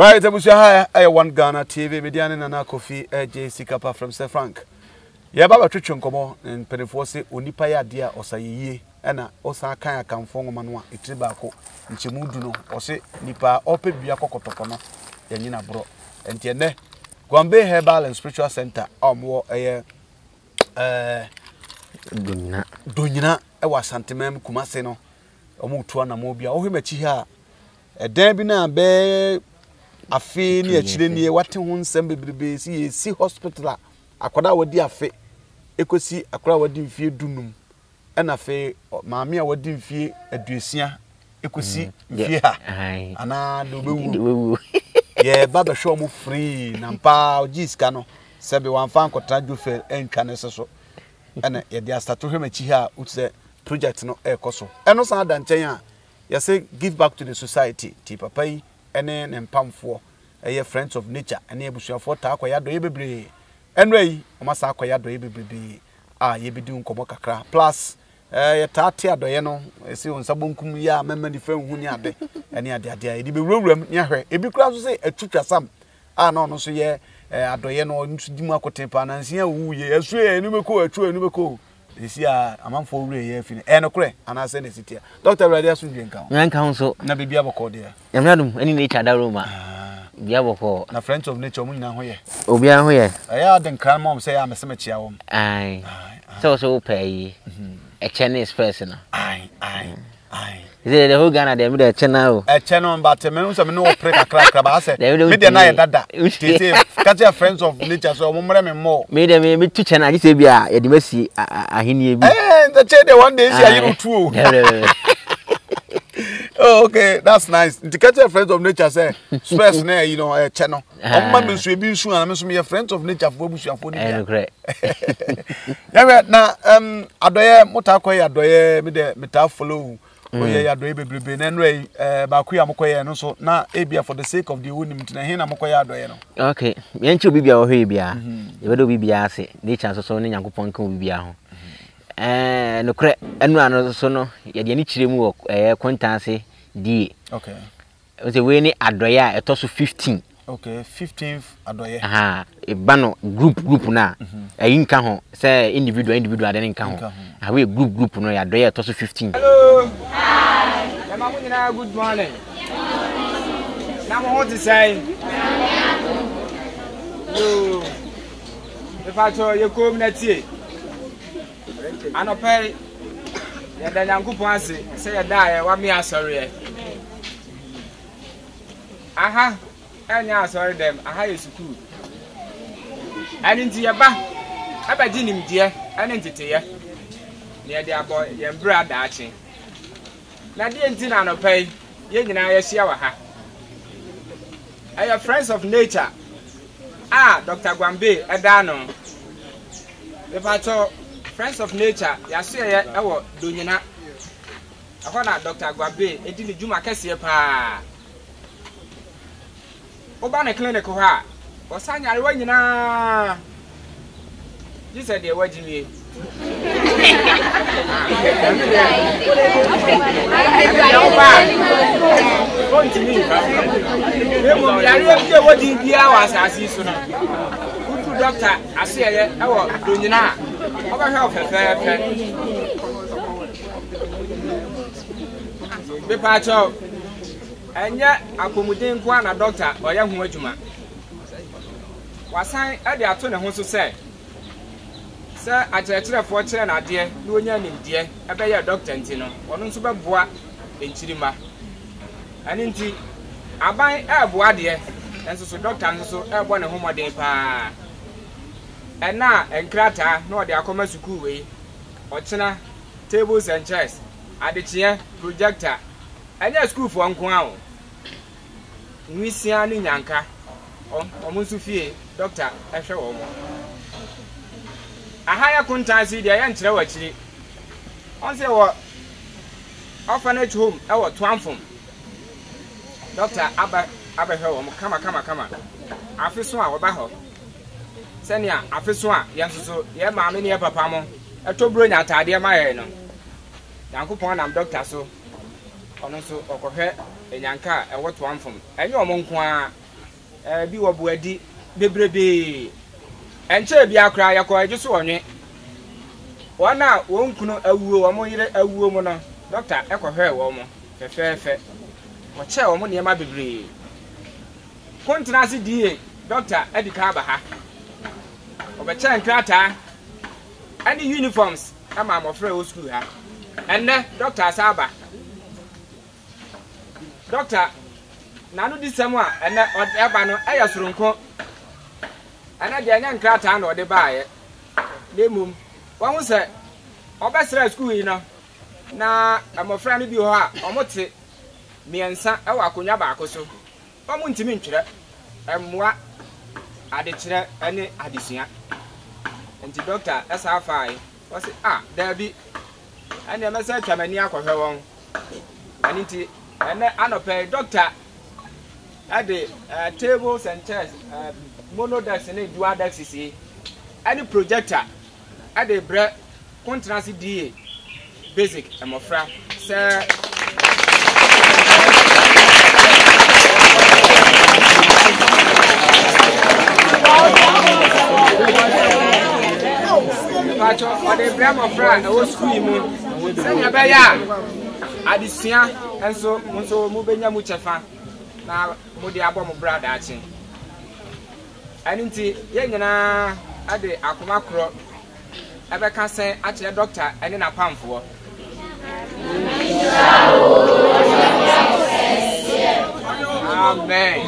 Right, I One Ghana TV, Median and Nana Kofi, JC Kappa from Sir Frank. Yababa Trichon Como and Penifose, Unipaya dear Osaye, Anna Osaka can form Manua, Itribaco, and Chimuduno, Ose, Nipa, Ope Biako Cotopama, Yanina Bro, and Tiene, Guanbay Herbal and Spiritual Center, or more a Dunina, I was Santimem Kumaseno, Omutuana Mobia, or Himachia, a Debina Bay. A fee near Chile, what one semi see hospital. I could out dear fee. I could see a crowd in fear dunum. And a fee, mammy, I would fear a dressier. I could see, yeah, and I do. Yeah, Baba show me free, Nampa, Giscano, Sabi one fan could try to fail and can so. And a dear start to him a chia, which the project no air coso. And no sad and chaya. You say give back to the society, Tipapay. Enen empamfo eye friends of nature ene ebusuafo ta akoya do ebebre enrei o masa akoya do ebebre ah ye bidi nkomo kakra plus ye taate adoye no esi onsabonkum ya memani friend hu ni ade ene ade edi be wrawram ni ahwe ebi kura so se atutwasam ah no no so ye adoye no ntudimu akotempa nansia wuye esu ye nu meko atu enu meko esi a amamfo wure ye afini enokre anase ne sitia Dr. Radia Sunje nkan so na bebi abokode ya yamradum ani nature da roma bi aboko na friends of nature mu nyina ho ye obi an ho ye aya den kan mom say am semechia wo ai so pay a Chinese person ai ze de ho Ghana dem de channel o e channel but me nso me no operate kakra ba ase me de na ye dada tete katia friends of nature so mo mre me mo me de me tu channel agise bia ye de masi ahenie bi eh the channel one day say you two oh okay that's nice the katia friends of nature say space na you know channel amma me so bi nsu ana me so me friends of nature for busu afoni eh correct yeah na adoye motakoy adoye me de meta follow oye ya do ebebrebe na nre ba kwa amokoye no so na ebia for the sake of the unim tina he na amokoye adoye no okay ye nche obibia wo he bia ye bedo bibia ase nature so so ne nyankopon kan obibia ho no kre enu ano so no ye de ni kiremu wo kontase die okay o se we ni adoye a etoso 15 okay 15th adoye aha e ba no group na e nka ho say individual den nka ho awe group no ya adoye etoso 15 hello hi mama munina good morning na mo to say yo e fa cho ye kom na tie anopere ya da nyankopon ase say ya da ya wa mi asore aha anya sorry them aha is cool ani ntia ba abaji nimdie ani ntiteye ne de abo ye mbra daachi na de ntina no pai ye nyina ye hia wa ha are friends of nature ah Dr. Guanbay edano if I talk friends of nature ya so ye e wo do nyina akona Dr. Guanbay edi ni juma kese pa Oba na clinic ha o sanyare wa nyina ji said e wajimi doctor ase ye e wo do nyina oba hwe fefe be pa cho Anya akomuden kwa na doctor oya ho adwuma wasan e de ato ne ho so se ajerekere fo kire na de na onya nimdie e be ye doctor nti no ono nso be boa enchirima ani nti aban e boa de enso so doctor nso e bo ne ho moden pa ena enkrata na ode akoma suku we ochina tables and chairs adetie projector Anya school for Uncle. We see an Yanka or Doctor Eshaw. A higher contancy, the Antler actually. On the orphanage home, our twamphum. Doctor Abaho, come. After Swan or Baho. Senya, after Swan, Yansu, dear Mammy, dear Papamo, a two brilliant, dear Mayano. Uncle Pond, I'm Doctor so. Onoso okohwe enyanka e woto amfom enye omonko a Be what be baby. And tell be a cry, I call just one. One out won't know a woman, a woman, Doctor Echo Hair woman, the fair fair. What shall money my baby? Continency, dear Doctor Eddie Carbaha. Of a chan crater and the uniforms, a mamma of real school. And Doctor Saba. Doctor, Nano di Samoa, and Abano Ayasrunko, and I did not crack down or they buy it. They moon. One was a best school, you know. Now, I'm a friend of you are, or what's it? Me and San Awakunabaco. One went to Mintra, and what I did any addition. And the doctor, that's how far was it? Ah, there be. And the message came near her own. And it. And then I doctor at the tables and chairs, monodex and dual dex, and the projector at the bread continency DA basic and more fra, sir. But the bread more fra, the old school, send your Addition and so moving your muchafa now, Modiabo brother. And in the Yangana at the Akumacro, I can say at your doctor and then a pump for Amen.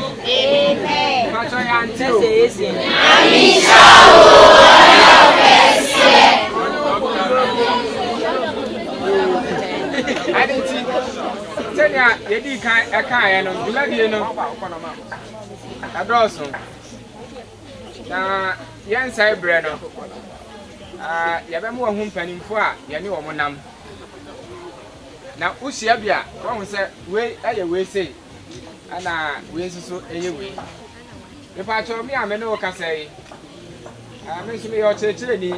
I didn't see. Tell ya, you did kind of bloody enough. I draw some. Yan side bread. You have more home penning for your new woman. Now, Usiabia, one said, wait, I will say, and I will so anyway. If I told me, I may know what I can say. I mentioned me your church, lady.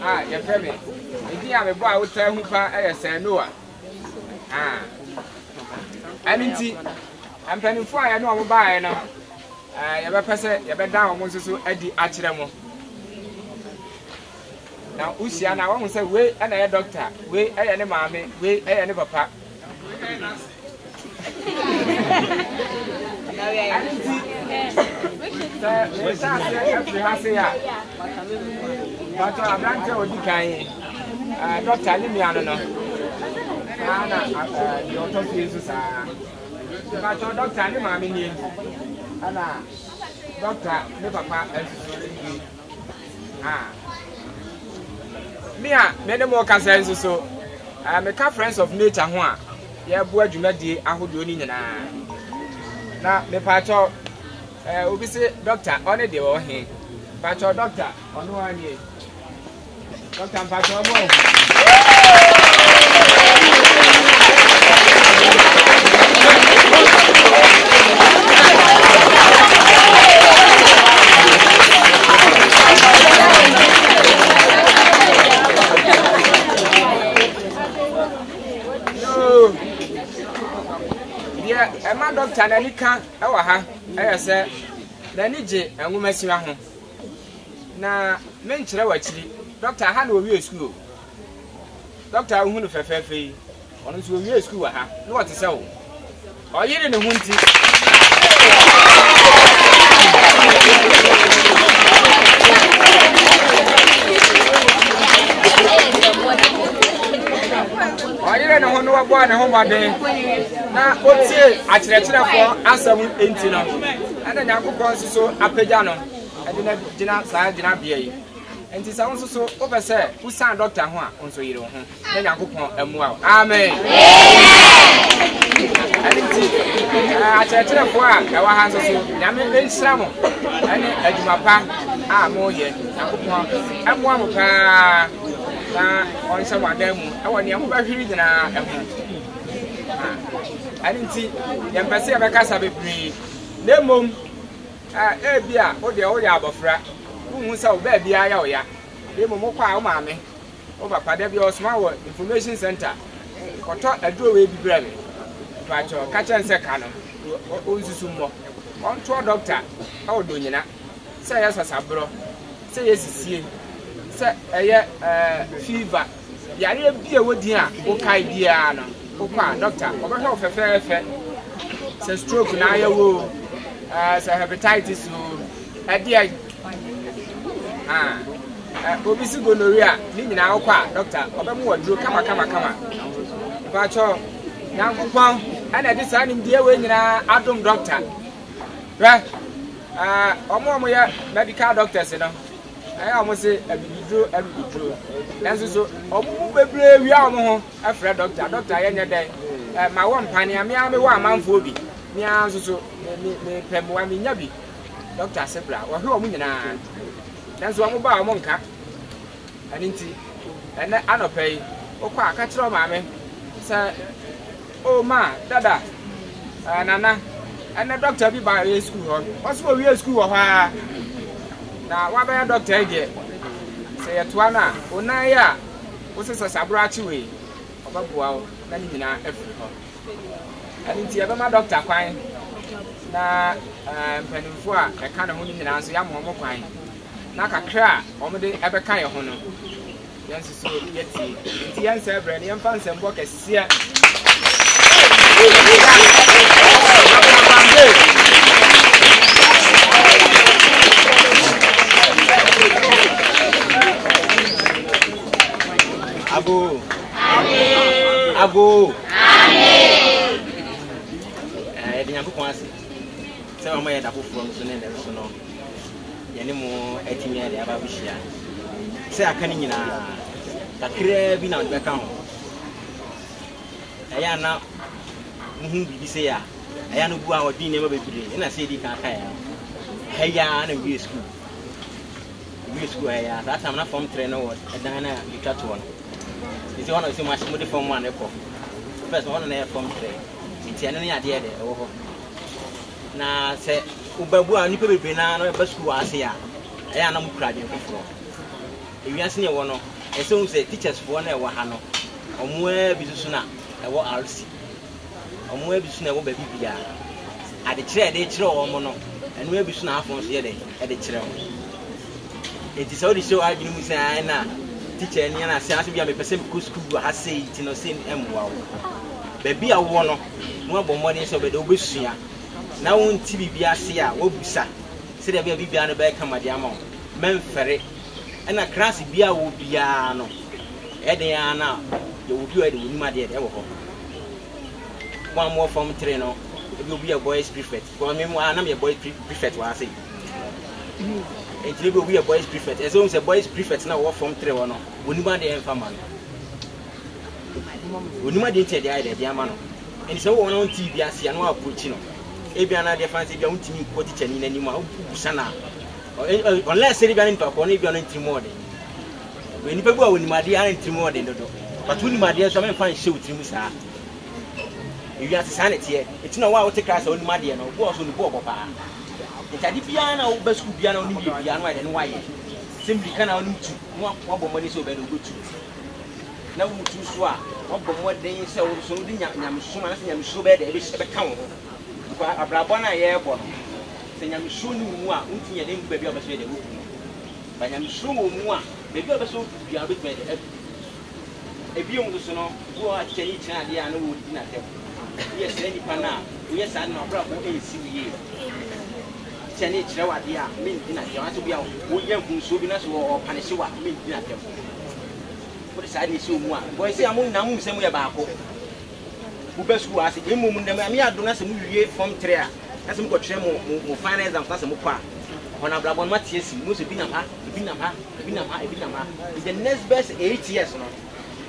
Ah, your family. If you have a boy, I would tell you, I say no. Ah, I mean, I'm planning for I know I'm buying now. I have a person, you better down once so at the Achilamo. Now, Usiana, I want to say, wait, and a doctor, wait, and a mammy, wait, and a papa. But I'm not sure what you can. Not telling me, I don't know. Your doctor is but your doctor, I mean, here. Doctor, never pass. Ah, Mia, many more concerns. So I'm a conference of nature. One, yeah, boy, you met the Ahu Dunin. Now, the patro will be say, Doctor, on a day or him. But your doctor, on one year. Doctor and Pacho Mo. No. Yeah, and my doctor, and he can't. Oh, I said, then he did, and we mess you at home. Now, mention what Doctor Hano will school. Doctor Hunu Fefe on his will school. Aha, what is so? Oh, you didn't want it. Oh, you don't know what one home one day. Now, what's it? I treat for as a woman in Tina. And then I go on to so a piano. I did not side, did not be. And this also so over, sir, who signed Doctor Juan on so you don't. Then I go and wow. Amen. I tell you what, our hands are so. Yamin Ben Samo. And I do my part. Ah, more yet. I go on. I'm one of on someone them. I want you over here. I didn't see them perceive a cast of a free. No mum. Eh, Bia, what the old Abofra, who saw Bia Yaoya, they were more power, mammy, over Padabio Small Information Center, or taught a drew will be brave. But your catch and second, who's some more. On to a doctor. How do you know? Say yes, as a bro. Say yes, say a fever. The idea be a wood here. Okay, dear. Okay, doctor. What kind of affair? Say stroke. Now you will. Say hepatitis. Idea. Ah. Obviously gonorrhea. Nini na okwa doctor. Obemu wadro. Kama. Bacho. Nangupang. Ana disa ni mdiye we nina adum doctor. Right? Omo ya medical doctors, you know. I almost say every withdrew. That's so. Omo bebre wi a omo ho. Afra doctor yenye dey. My one pani am ya me wa manfo bi. Me an so me pem wa me nya bi. Doctor sebra. Wo he omo nyina. That's omo ba omo nka. Ani nti ene anopei. Okwa aka kire ma me. Say oh ma dada. Nana and the doctor be by a school hall. What's for real school? Now, what by a doctor again? Say a tuana, Onaya, what's a sabrati way? About wow, many in our effort. I didn't see ever my doctor crying. Now, Penfoa, a kind of woman in answer, young woman crying. Naka cry, almost ever kind of honor. Yes, so yet the answer, Brandy and Fans and Walker, see. It's one of the most from one epoch. First one air from three. It's an idea. Now, say, Ubabu, and people bring out of school. I say, I am crying before. If you are seeing one, as soon as the teachers for one hour, Hano, or more Bizuna, or what else, or more Bizuna, or baby, at the chair they throw or mono, and we'll be soon half on the at the chair. It is already so I didn't say, I know. Teacher, and I say, I should be a person who school has said, you know, same and wow. Baby, I want more mornings over the Obusia. Now, on TV, I see a Obusa. Said, I will be behind the back of my diamond, Memphis, and a classic beer will be a no. Ediana, you will do it with my dear. One more from Treno, it will be a boys' prefect. For me, I'm a boys' prefect, I say. It will be a boys' prefect. As long as a boys' prefect now work from 3 or no, we need the information. We need the idea, the amano. And so on TV, I see no opportunity. If you are not defensive, you won't be caught in any more. Unless you are in Papua, you are in Timor. When people are in Madia and Timor, they don't. But when Madia, some find show Timusa. If you are sanity, it's not what take us on Madia or was on the Bob. Piano, best piano, and why? Simply cannot do what money so very good. Now, too, swap, what they sell so I'm so bad every account. A Brabana airport. Then I'm sure no more, until your name baby of us made a book. But I'm sure more, baby of us will be a bit better. If you want to know, who are Chinese and the animal would not help. Yes, any pana, yes, I'm not proud of 8 years. Cheni chirewa dia min dinatiwa nsubuya wo yemfu nsubi na so panishiwa min dinatiwa pori sai ni sumu a boy say amun na mun semu ya baako ubesku ase emu mun dem ami adona semu wie form 3 a na semu ko twere mu final exam na semu kwa ona blabon ma tiesi no se binama the next best 8 years no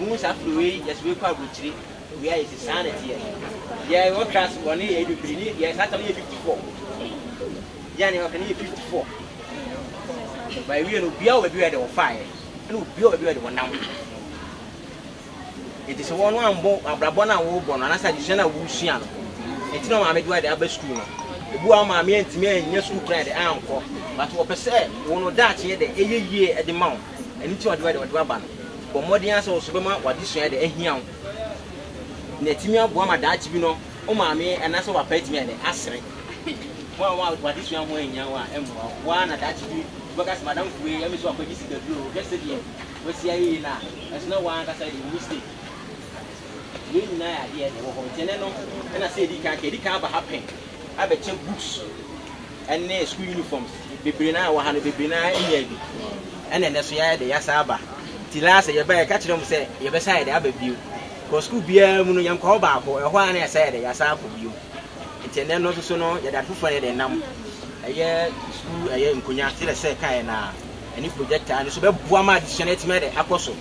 mun sa flowe yes we kwa buchiri we are is sanity yeah what class 1 e do 3 ni yes atami 54 yani wa kani 54 by we no bia we bia de o fire no bia we bia de wonam it is one ambo abrabo na wo bo no na sa jisha na wo sua no it no ma me do de aba school no ebu a ma me ntimi anya school pride anko but wo pese wo no da che de eye yie e de ma ani ti wo de wo aba no bo modern so so be ma wa de sua de ahia na timi abo ma da chi bi no o ma me ana so wa pa timi ene asere And then also so no, you that for them. I hear school, I hear in Konya still a second and projector and so be Buama additionate made a coso.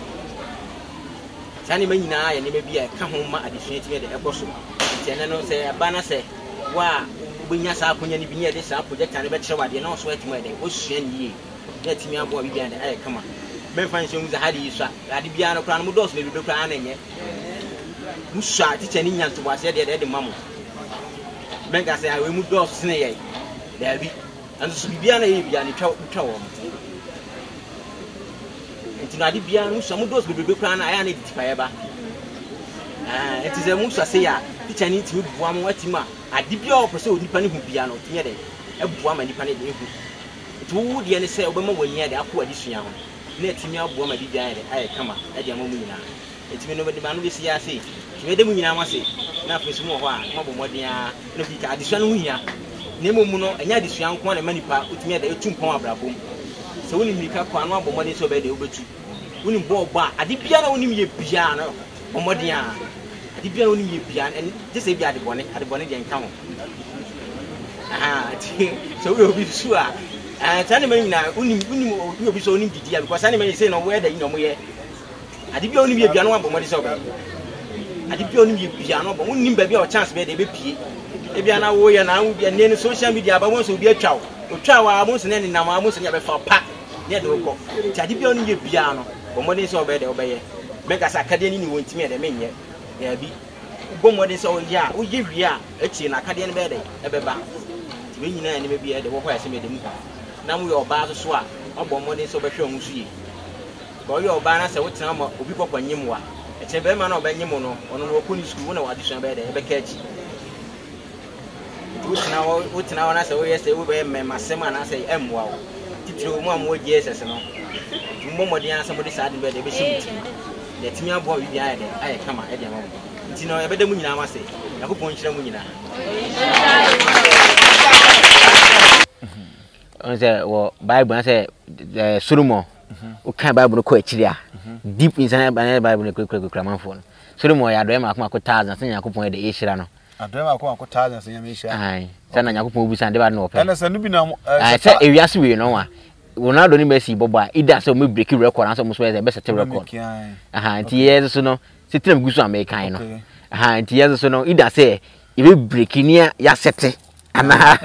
Tani Menina and maybe a Kahoma additionate made a coso. And then also say a banner say, Wa, when you saw Konya near this projector and a better one, you know, sweating where they was ye. Let me aboard behind the air come on. Men find some had you shot. Adibiano Crown Mudos, maybe the plan and yet. Who shot it and Indian to was there the mamma. I say I will move those snare. There be and so be an avian and trouble. It's not if you are some of those will be crowned. I am it forever. It is a Musa say, which I need to move one more team. I did your pursuit depending on piano, together. A woman depended on it. Would the answer of Bama when you had the upward this young. Let me out, woman, I come up at your moment. It's been over the man this year, say. Where the women are say, nothing is more. Mobodia, Novita, additional winner. Nemomuno, and Yadis young one and many part with me at the 2 pound bravo. So when you make up one more money so very over 2. When you bought bar, I did piano only a piano, Momodia. I did piano only a piano, and this is the bonnet and come. Ah, so we'll be sure. And Tanimina, only will be so in detail because anybody say no where they know where. I did only be a piano, but what is over. I did only piano, but only baby or chance made a baby. If you are now away and I will be a social media, but once will be a chow. Or chow, I almost and then I almost never for pack. Yet, I did only piano, but what is over there obey. Make us academy went me at the mania. There be one more this all year. We give ya a chin academy bed, a beba. We may be at the work where I made the move. Now we are bars of swap, or one more this over show. But your banners are what time of people on Yimwa. It's a very man of Benyamono on a Wakuni school or addition bed, a catch. What's now as a way as a woman, my seman as a M. Wow. Titro 1 more years as an old. Momodia, somebody decided where they be shooting. The Tina boy behind it, I come at the moment. It's no better moon, I must say. I hope you know Munina. I said, well, Bible, I said, the Surumo. Okay, Bible Quetria. Deep inside by Bible, quick gramophone. So the more I dream, I come out 1,000 and I could point the Asian. I dream I come out 1,000 and Asia. I send an Yakubu and never know. And as a Nubino, I said, if you ask me, you know, will not only be see Boba, it does so me breaking record and almost where the best record. Aha, and years so no, sit them goose and make kind. Aha, and years so no, it does say, if you break in here, Yassette. Aha,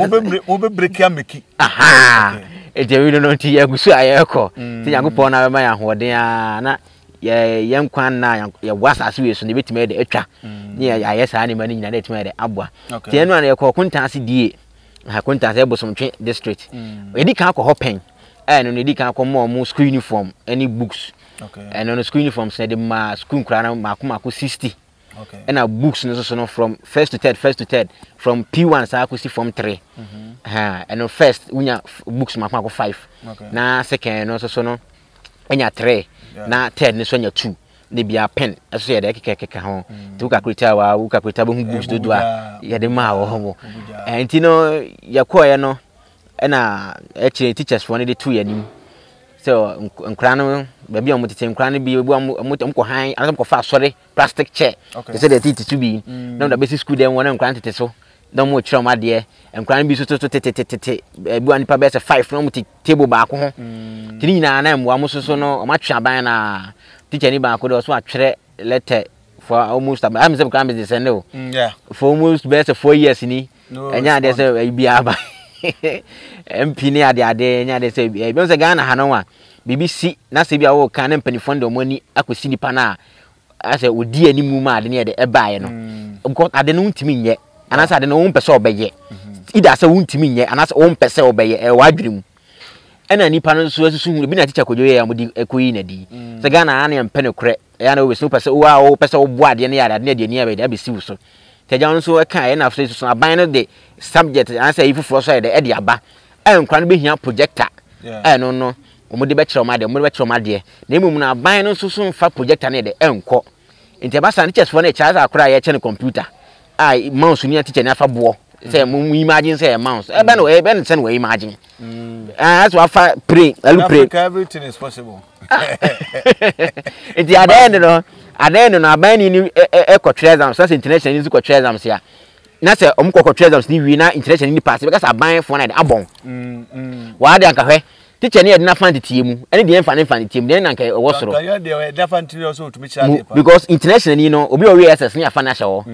over break your Mickey. Aha. Ejewino no ti yagusu ayeko ti yakopon na ma yahode a na ye yankwan na ye wasase we so ne betime de atwa ne ye saa ne ma ne nyina de betime de aboa ti enu an ye ko kuntanse die ha kuntanse bosomtwe district edi kan ko hopen eno ne di kan ko mo mo school uniform any books eno no school uniform se de ma school kra na mako 60 ena books no so no from first to third from P1 saa ko si form 3 and first we have books mako 5 na second no so no enya 3 na third no so enya 2 ne bia pen so ya de keke ho to ka create wa wo ka create bo books do a ya de ma wo ho and you know ya ko ya no ena actually teachers for the 2 year nim so nkra no ba bia omotete nkra no bi omko han amko fa sorry plastic chair they said they teach to be no the basic school them one nkra tete so no more trauma there, and crying be so tete. One paper 5 no table back home. Tina and almost so no, much a banner. Teach anybody could also a letter for almost a I'm some crime is no. Yeah, for almost best of 4 years in no, and yeah, there's a biaba. Empina the day, and they say, I was a Ghana Hanoa. BBC, Nasibia, or cannon penny fund of money, I could see the pana. I said, would dear any mumma near the Ebiano. Of course, I didn't mean yet. And as I don't own person obey ye. It does a wound to me, and as own person obey a wide dream. And any panels so soon will be a teacher could hear with a queen a dee. The Ghana and Penocret, and always no person who are all person who are near the near the near the Abbey Suso. Tejan so eka na afre so aban de subject an say ifufro so de e de aba en kwan be hia projector no no omode be kire omade omode be kire omade na emum na aban no so so fa projector ne de enko inte ba san teachers for na charge akora ye che ne computer ai mouse ni teacher na fa bo say mum imagine say mouse e be no send we imagine as we fa pray alu pray everything is possible inte adene no adene no aban ni e kwotre exam so international ni kwotre exam sia na se omkwotre exam ni wi na international ni pass because aban for na abon wa de anka hwe teacher ni edna fan tetie mu ene de fan tetie mu de na nka wo soro because international ni no obi o we ss ni afa na hyewo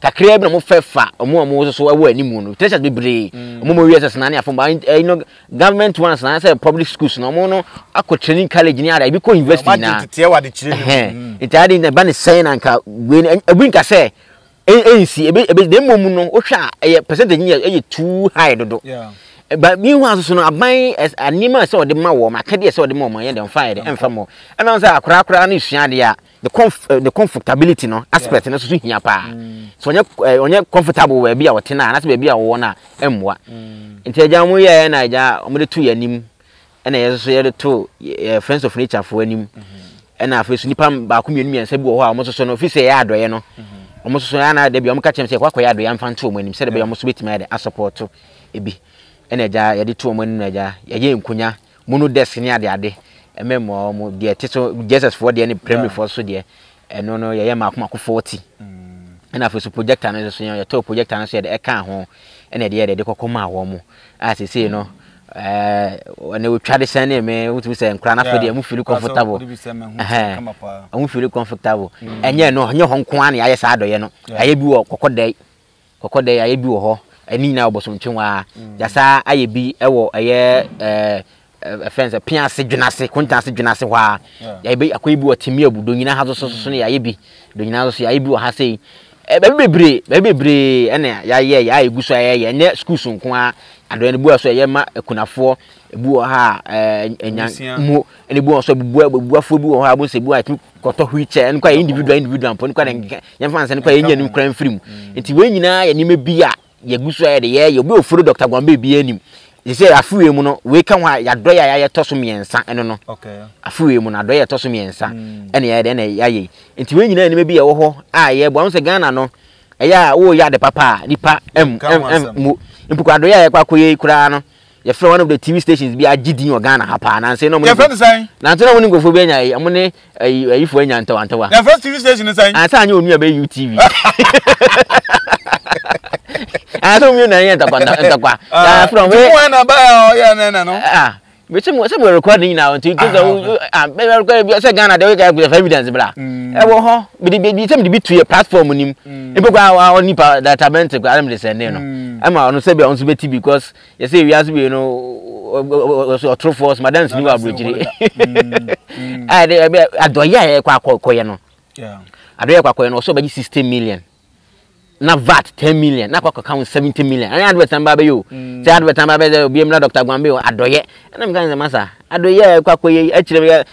takre bi no mo fefa omo so ewo animu no teachers be bre omo we ss na ni afa ba no government ones na say public schools no mo no akọ training college ni ara bi ko university na tetie wa de chire ni itadi na ba ni say na nka we nka say ANC ebe de mo mu no wo hwa e percentage ni e too high dodo but me was so no aban as anima so the ma wo ma ka de so the ma mo yen dem fire dem fa mo and on say akora ni sua de a the comfortability no aspect no so hia pa so onye comfortable we be a wote na so be a wo na emwa inteja mu ye na ja o me 2 anim na ye so ye de to friends of nature for anim na afesu nipa ba ko mienu miense bi wo ho a mo so so no fi say ya doye no mo so so ya na de bi o me ka chem say kwa ya doye amfa nto mo anim say de be o mo so betime de support ebi eneja ya de to mo neja ya ye nkunya munu desk ni ade ememo mo de teso Jesus for de ni primary for so de eno no ya ye makomako 40 ena for so projector na so ya to projector na so ya de eka ho ena de ya de kokoma awo mo asese no one we try the same me we to say nkra na for de mu feel comfortable amu feel comfortable enye no enye ho nko an ya ye sa doye no aye bi wo kokodai aye bi wo ho ani na obosontwenwa jasa aye bi ewo aye fence pianse dwenase kontase dwenase wa aye bi akwa bi otimi abudo nyina ha so ne aye bi do nyina so aye bi wa ha sei be bebre ene aye aye guso aye ne school so nko adon ne bu aso aye ma kunafo bu ha enyan mu ene bu aso bu afo bi wo ha bo se bu atu koto hwiche en kwa individual pon kwa ne yemfanse ne kwa yenyanu kran frimu enti we nyina ya ni me bi a yegusu aye de ye obi ofuru Dr. Guanbay bi anim ye say afuwe mu no we kan ha ya doya ya toso miensa eno no okay afuwe mu na doya toso miensa ene ye de na yaye enti we nyina anim bi ye wo ho aye bo anse Ghana no eya wo ya de papa nipa mu mpukwa doya ye kwa koye kura no ye fro one of the TV stations bi agidin o Ghana ha pa na say no mo ye fro design na nto na woni gofo bi anya ye mo ne ayifo anya ntawantawa ye fro TV station design asa anya onua be UTV I don't mean any enterprise. From where? Ah, but some recording now. Until we say Ghana, they will evidence, blah. Ho, but the a platform on him. That I meant to I'm listening, you know. I'm on TV because you see, we have to be, you know, so true force. Madam, you are bridging. I do yeah, I do yeah, so by 16 million. Na VAT 10 million na kwako count 70 million and advertise ba be yo say advertise ba be say obi emla Dr. Guanbay adoye na me kan say masa adoye kwako ye achire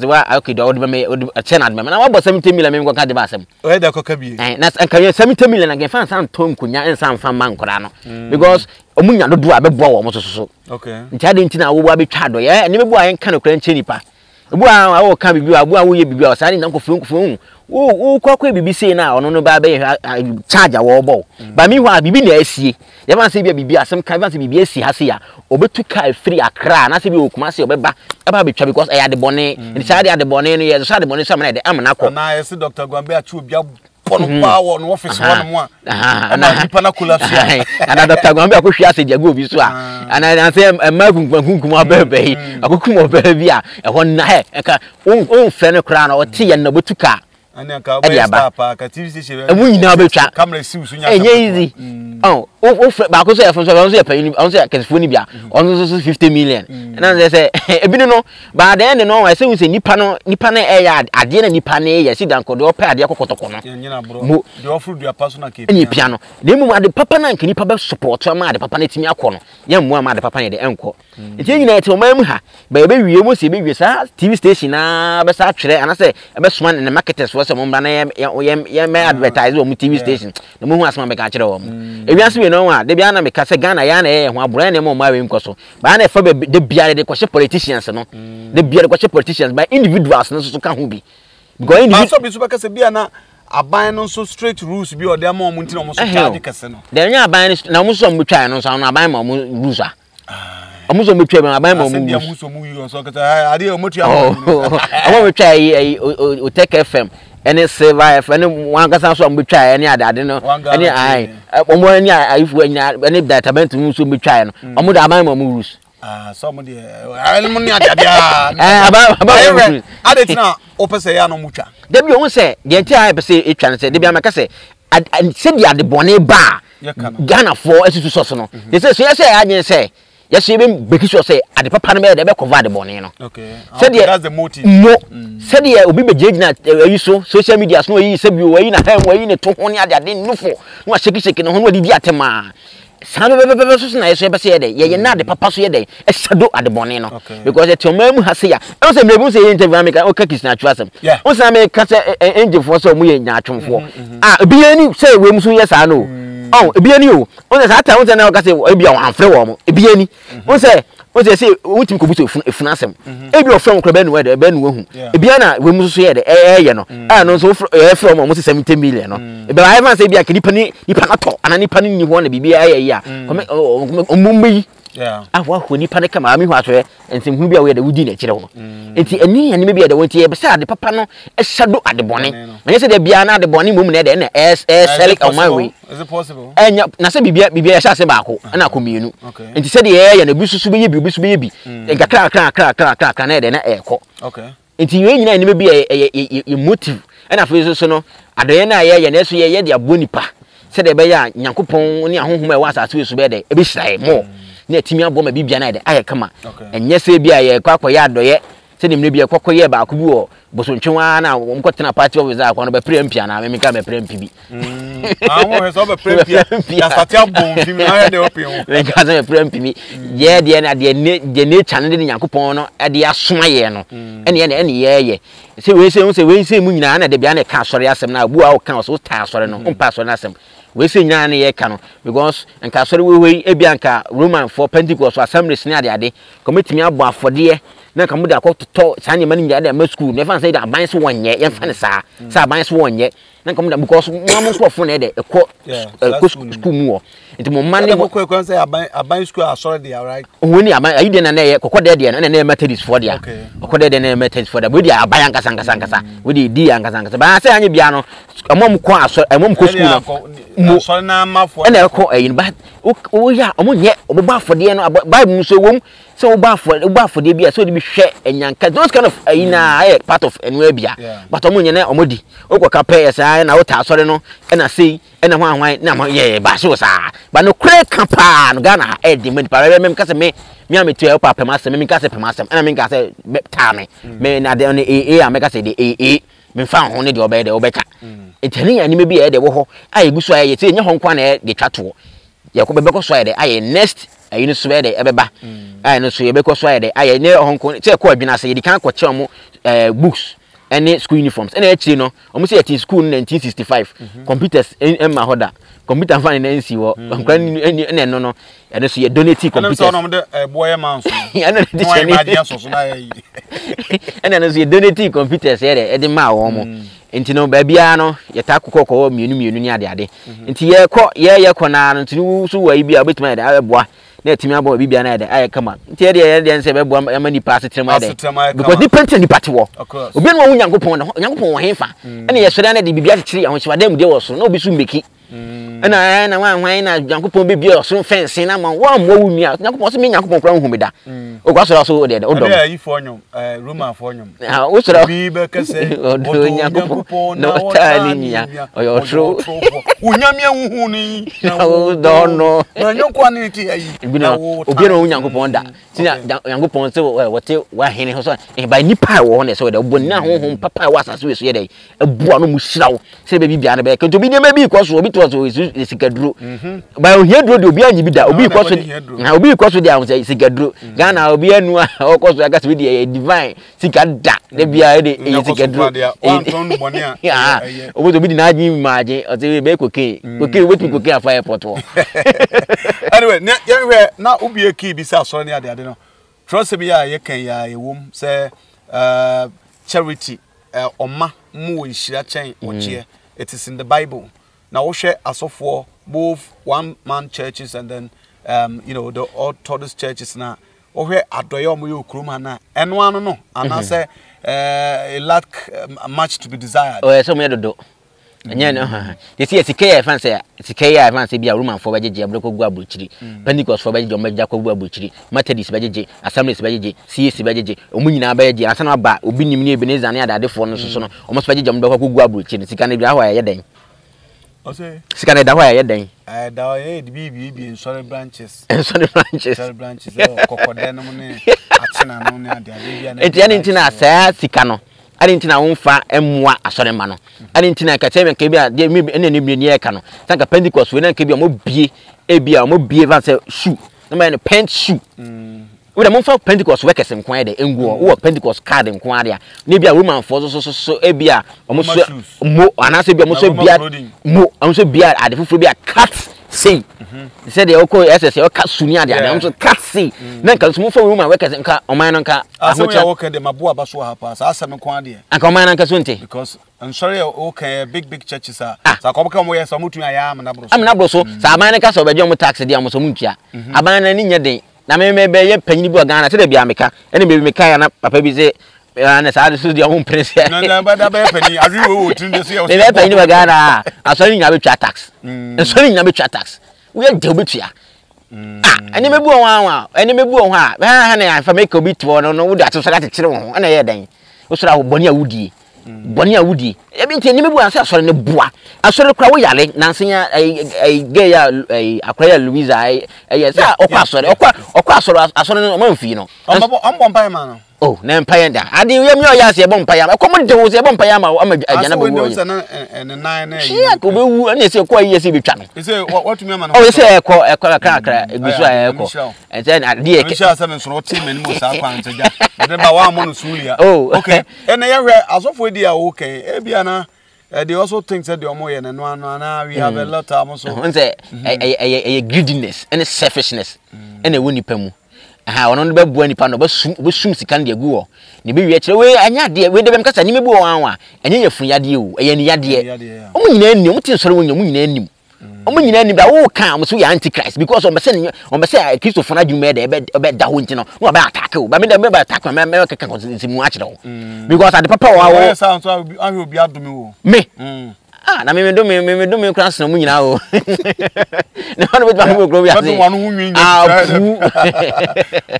so wa okay do odbe me chen adme na wa bo 70 million me ko ka de ba asem o da ko ka bi na kan 70 million na kan fan san ton kunya en san fan man kora no because omunya dodo a be bo wo mo so okay ntiade ntina wo ba be twa adoye ne be bo a en kan kora nche nipa bo a wo ka bibi bo a wo ye bibi o sare na ko fun ukwa bibi say na ono no ba be charge awo bo ba mi hwa bibi na asie ye ban say bibi asem kan ban say bibi asie ha se ya obetu kai free akra na say bi okuma say obeba e ba be twa because eya de bone ni say de bone no ye so de bone so am na de am na ko na ye say Dr. Guanbay achi obi no power no office one mo na people na collapse and Dr. Guanbay akohwe ase de go bi so a and I say magungungun abebe akokum obere bi a eho na he eka on fe ne kra na o tie na betuka and I can't stop. I can't see you. Camera see you. Easy. Oh. I 50 million. And I say, no, but then no, I say we say Nipano, sit down, they offer their personal piano. They move the papa and can papa support to the papa needs me a corner. Young woman, the papa, the uncle. It's united, my baby, we almost see TV station, and I say, a best one in the marketers was a woman. Advertise on TV station. The moon was my catcher. No one, they be an American Ghana, and one brand name on my room. But I forbid the beard the question politicians, no, the beard question politicians by individuals, no, so can be going to be because a beana are buying on so straight rules be or their mom until almost a casino. They are buying now, most of the Chinese are not buying Musa. I'm so much. I take FM. Any survive, any one can some try any other. I don't know. Any I, one if we any better bent to be trying. I would have my moves. Ah, somebody, I'm not about I did not open say no mucha. They be on say the entire say it can say they be a macase. I said you are the bonnet bar Ghana for as to Sosono. They say, so yes, I didn't say. Yes, even because you say at the papa they be covered the money, no. Okay. Said that's the motive. No. Said here obi be judge you so social media so you say you we na time we na to honor that dey no for. No shake no no di atema. Sanu be so na so be say dey. Ye na the papa so ye dey. E shadow at the money, no. Because the tomamu has here. I say maybe say interview me okay kiss na trust am. O say me ka say angel for so mu ye nya atwemfo. Ah obi ani say we mu so yes ano. Oh, be any you. On the other one, I can say, be on Freewam, be any. What they say, we can go to Funasem. If your friend could bend where Ben Woo, Biana, we must say the air, you know, and also from almost 70 million. But I haven't said, I can penny, you cannot talk, and any penny you want to be a year. Mumbai, yeah, I walk when you panic, I mean, what's where, and think we'll be away the wood in it. It's a knee and maybe at the one here beside the papano, a shadow at the bonnet. And yes, there be another bonnet woman at the SSL on my way. Is it possible? And Nasabi be a Sasabaco, and I commune. Okay. And she said the air and the bush to baby, and crack, and an echo. Okay. And you ain't maybe a motive, and I feel so no. At the end, I hear an SUA, they are bonipa. Said the Bayan, Yankupon, near whom I was at Swiss bed, a bit more. Timia bomb a bibiana, I come up. And yes, be a quackoyard or yet. Send him maybe a quackoyer by Kubu, Bosunchuana, one cotton a party of that one of a preempian. I may become a preempibi. I was over preempian. I tell Boom, I had the opium. Because I'm a preempibi. Yea, the nature and the Yacopono at the Asmayano. And yeah. Say, we say, Munana, the Biana Castle, yes, and now Wow Council, Tassor, and Umpassonasm. We say none a canoe because and Castleway, Ebianca, Roman for Pentecost or Assembly Snare Day, commit me up for dear. Now come with a court to talk, Sandy Manning at the school, never say that binds 1 year, and Fanasa, Sabines 1 year, and come because almost what fun a court school more. Into money, I buy school, I saw the right. When you buy, I didn't know, Cocodadian and a Methodist for the Cocodadian Methodist for the Buddha, I buy Anca Sanca Sanca, with the D Anca Sanca. But I say, I'm a piano, a mom quas, a mom school. And I'll call a but oh, yeah, I won't yet bath for the end about Bible so womb, so bath for the beer, so to be share and young cats, those kind of in a part of Enwebia, but Omunia or Modi, Okape, and our Tassolano, and I see, and I want wine, no, yeah, Basosa, but no crack campan, Ghana, Edmund, Paramem Casame, Miami to help Papa Master, Mimicasa Master, and I mean, Cassa, Tame, may not the only AA, I make us say the AA. Me found only the obey the obeka. It's any enemy be at the woho. I go swear it's in your home corner, the chatwo. Yakobeko swear the I nest, I know swear the ebeba. I know swear because swear the I near Hong Kong, say a quad bin. I say you can't quote books and school uniforms. And actually, no, almost at school in 1965. Computers in my hoda. Computer fan in NCO, no, and so you donated computer. And then you donated computers, at the Mao. Into no babyano, your taco cocoa, munia daddy. Into your court, your corner, and to so I be a bit mad. I boy, let me about Bibiana, I come up. Tell the evidence of a many passes to my day because depends on the party war. Of course, we know young upon him, and yes, I did be a tree, and which I damn there was no be soon be key. And I want wine and Yanko be your soon fancy, and I'm one more near. Not possible, me, Yanko from Humida. Oh, what's also there? Oh, there you for you, Roma for you. What's that? Be because Yanko, no Talinia, or your true Unyamuni, no, don't know. No quantity, you know, Yanko Ponda. Yanko Ponso, what you were hanging her son, and by Nipa won it so that when now home Papa was as we say, a buono mushrao, say baby Bianabe, could be maybe because Robert was. Is it drew? By here, do be any bidder, be because I'll be because with the answer is a drew. Ghana, I'll be a new, or cause I guess with the divine Sikada, the Biadi, yeah, would be denied you, Margie, or the bake okay. Okay, what you could get a fire pot. Anyway, now be a key besides Sonia, I don't know. Trust me, I can, I womb, say, charity, or ma, moo is that chain, which it is in the Bible. Now we share as of war both one-man churches and then you know the Orthodox churches now. We share adoyom we ukruma na. And one no, and I say it lack much to be desired. Oh, so me do. Anya no. They see it's a care fancy be a Roman for Bajeje Abroko Guabuchiri. Pentecost for Bajeje Omba Jacob Guabuchiri. Methodist Bajeje, Assemblies Bajeje, CAC Bajeje. Omu nyina Bajeje asana ba obi nim ni Ebenezer na adade for no so no. Omo Bajeje Omba Guabuchiri. Sika na bia ho aye den. Sikane da why yeden eh da eh bibi in sorry branches sorry branches kokodeno ne atina no ne ade bia na eti ani tina sa sika no ani tina won fa emwa asore ma no ani tina ka teme ka bia de mi ene ne ni e ka no sanka Pentecost we na ka bia mo bie e bia mo bie va se shoe na ma ne pent shoe we dem fa Pentecost we kesem kwan de enguo wo Pentecost card nko area na bia Roman for so e bia omo so mo anase bia mo so bia mo am so bia ade foforo bia cat say say dey okoi ss e cat suni ade am so cat say na nka so mo fa Roman we kesem ka oman nka ahocha wo ka de maboa ba so ha pa sa asem nko ade nka oman nka so nte because I'm sorry okay big churches are so come come we so mo tun aya am na broso sa aman nka so beje mo tax de am so mo ntua aban na ni nya den na me be ye panyini bo Ghana se da bia meka ene be meka ya na papa bi se na sa so dia ho prince na ba da be panyi adwe wo tin de so ya be panyini bo Ghana asori nya be twa tax asori nya be twa tax we ya de betua ene me bu onwa ene me bu onwa ha na ya fa make obi to no wo da to so da tekere wo na ye dan wo so da wo boni awudi e bi tin ene me bu ansa asori ne boa asori kra wo yale nansenya ai ge ya akwaya Louisa ai yesa okwa asori no ma mfi no ombo mpa ma no oh na mpa yenda ade we mi oyase e bo mpa yama komo de wo se bo mpa yama ama agya na bo wo yesa na nine na ye ko be wu na se kwa yesi bi twa me se what me ma no oh se e kwa kakra egusu a e ko e se na de e ke se me so ti me ni mo sa kwa ntaja de ba wa mo no sulia okay and ye hwe asofo di a okay e bia na they also think that the omoye na no we have a lot of also say a greediness and a selfishness and a woni pamu aha ono be bua nipa no be sum sika na eguo ne be wiye kire we anya de we de be mkasa ni me bu wanwa anya yafun yade o eya ni yade omo nyina ni omo tin sori wo nyamu nyina ni omo nyina ni da wo kan am so ya antichrist because on be say Christopher na djume de be da ho ntino no be attack o ba me de be attack me keka konsimu a kire o because at the papa wa wo sound so I will be adome wo me na me do me class na mu nyina o na one bit ba mu grow ya say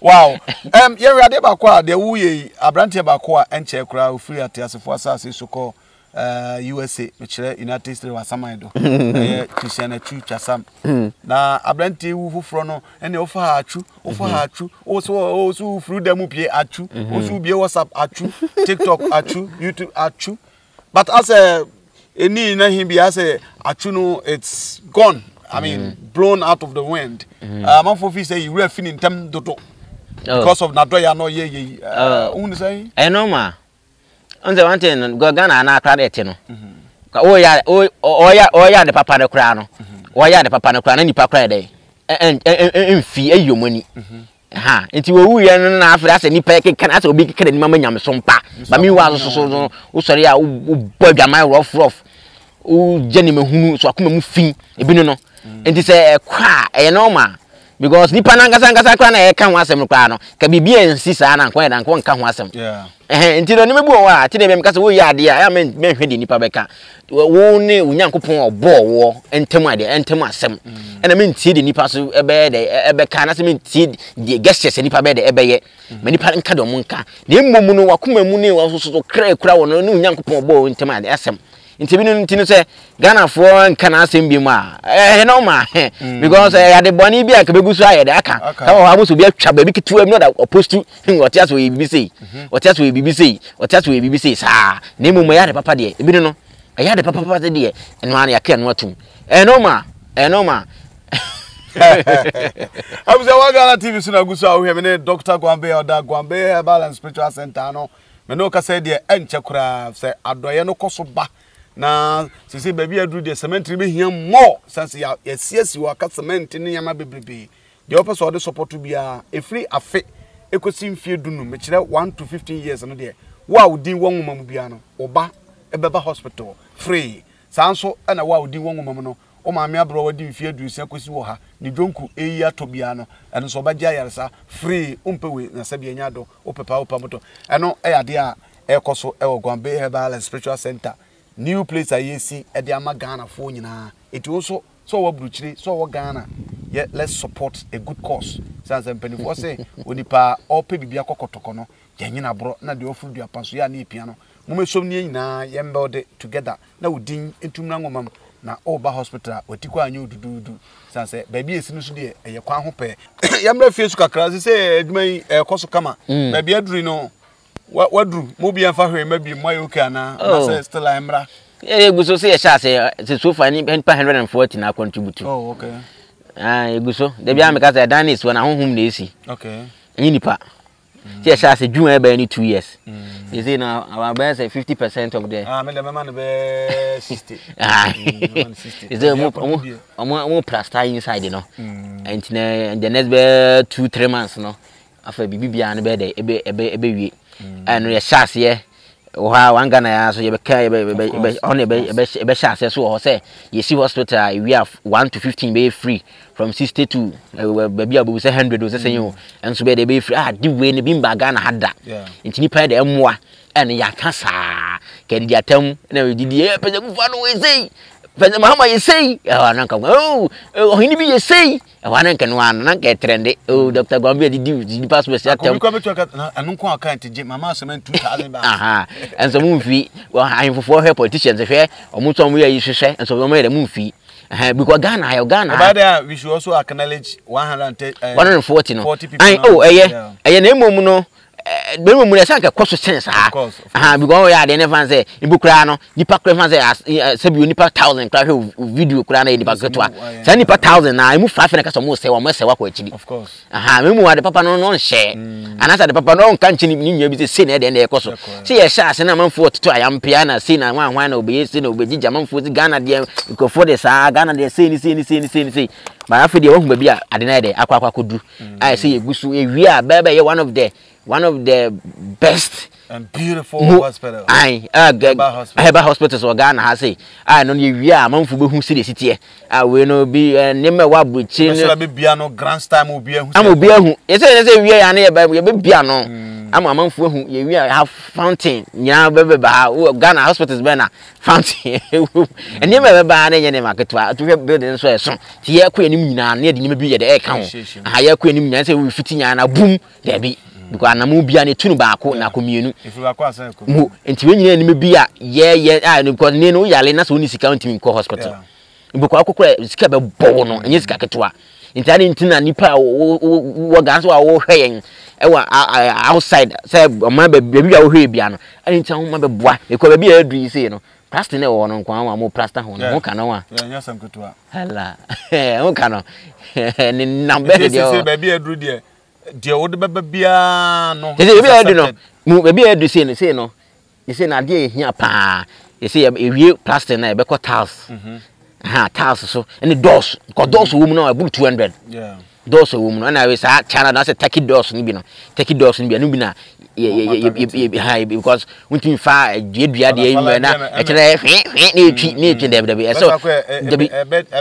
wow ye ready ba kwa de wuye abrantie ba kwa enche kura ofri atiasefo asase so ko USA me kire United States wa samaido eh Christian church asam na abrantie wu foforo no ene ofa atru o so fru da mu pie atru o so bie WhatsApp atru TikTok atru YouTube atru but as a any na him be say atuno it's gone I mean blown out of the wind amfofi say you were finin tem dodo because of nadoya no ye who say I know ma on the one thing go Ghana na akra de no oya de papa de kra no oya de papa no kra na nipa kra de mfi ayomani ha enti wo wuye no na afra ase ni peke kan ase obi keke ni mama nyam so mpa ba mi wa so wo sori a wo badwamai rough wo jeni mehunu so akoma mu fin ebi no enti se kwa e normal because nipa na ngasa kra na e kan ho asem kra no ka bibia ensi sa na nkwa nka ho asem Until I'm I mean, Intimidation say Ghana for Ghana simbi ma. Eh no ma. Because at the bunny be I can be good side I can. How I must be a chap baby to am not opposed to what else we BBC. What else we BBC. What else we BBC. Sa. Name my other papa dear. You know. I had a papa dear and one I can what to. Eh no ma. Eh no ma. I'm the One Ghana TV soon I go so we have a Dr. Guanbay or that Guanbay Herbal and Spiritual Center no. Me no ka say dear en chakra say adoye no koso ba. Na sisi baby adru de cementry be here more since ya yes you are cement ni yama bebrebe the open so the support be a free afi ekosi mfie dunu me kire 1 to 15 years no de wow di won mom bia no oba ebeba hospital free sanso na wow di won mom no o ma me abro wadi mfie adru se ekosi wo ha ni dwonku eyi ato bia no eno so ba gya yaresa free umpewe na sabia nya do opepa moto eno eyade a ekoso ewo Guanbay Herbal and Spiritual Center new place I see at the Amagana for you. It also so what Brucheri, so what Ghana. Yet let's support a good cause. Since I'm penny for say, when you pa all pay be a cocotocono, Janina brought not the awful dear Pansuya ni piano. Mume so near na yembode together. Now ding into Nangomam, na Oba Hospital, what you knew to do. Since baby is no dear, a Yakwan Hope. Yamber face cacras, say, may a Cosocama, maybe a drino. What do maybe I'm far maybe my Okana, I still am. Yeah, Guso say a chassis, it's so funny, 140 now contribute. Oh, okay. I Guso, the Biamica I done is when I home lazy. Okay. And Nipa. Yes, I said, you have any 2 years. You see now, our best 50% of the. Ah, Madame 60. Ah, is there more plaster inside, you know? And the next bear 2-3 months, no? After Bibi and Bede, a baby. And we are shas here. Wow, one Ghana so you be only be shas so say you see hospital we have 1 to 15 be free from 60 to baby abu say 100 we say you and so be free ah di we ni bimba Ghana had that. Inti nipa de moa and ya ka sa ke di atam na we di e pe ku fa no we say pe mama you say oh ohini bi you say I oh, Dr. Guanbay did the password. I Mama cement 2,000. Aha, and so movie. Well, I'm for her politicians affair or move somewhere you should say, and so we made a movie. Because Ghana, we should also acknowledge 140. Oh, yeah, I Bemumuna sanka koso sense ha aha because we are dey never say ibukura no nipa kura say sabi nipa 1000 kura video kura na nipa ketwa say nipa 1000 na emu 5 na kaso mo say wa mo say wa ko akiri of course aha memu wa de papa no no share anasa de papa no nka nkini ni nyu bi say na de na ekoso say ye sha ase na manfo toto ayampia na say na hwan na obeyi say na obejija manfo say Ghana de ko for de sa Ghana de say ni but afi de wo hu ba bia ade na de akwa kodu I say egusu ewi a bebe ye one of the best and beautiful hospitals. I Herbal hospitals or Ghana has say I know you are among who see the city. I will not be a name of what we change. I will be no grand time will be a who say we are nearby. We will be no. I'm among who you have fountain. Yeah, baby, Ghana hospitals banner fountain. And you may buy any market to have buildings where some Tia Queen near the maybe at the account. I hear Queen and say we fitting and boom, there be. Because na mu bia ne tunu ba ko na komienu ifu ba ko asan ko mu ntime nyina ni me bia ye ah because ne no yale na so ni sika ntime nko hospital because akokora sika be bo no enye sika ketoa ntani ntina nipa wo ganso wo hweyen e wa outside say ma be bia wo hwe bia no ani ntina ho ma be boa e ko be bia adui sei no plaster ne wo no nko wa mo plaster ho no ho kana wa nya sam ketoa hala ho kana ni number de yo sei be bia adru de dear old babia no. Maybe I do say no. You say, na dear, here, pa. You see a real plaster and I beckon tiles. Tiles so, and the doors, because doors woman are about 200. Yeah. Doors woman, and I was at China, that's a tacky doors, Nibino. Tacky doors in Bianubina. Yeah, because when you fire, did be at the end, and I can't cheat nature, there be a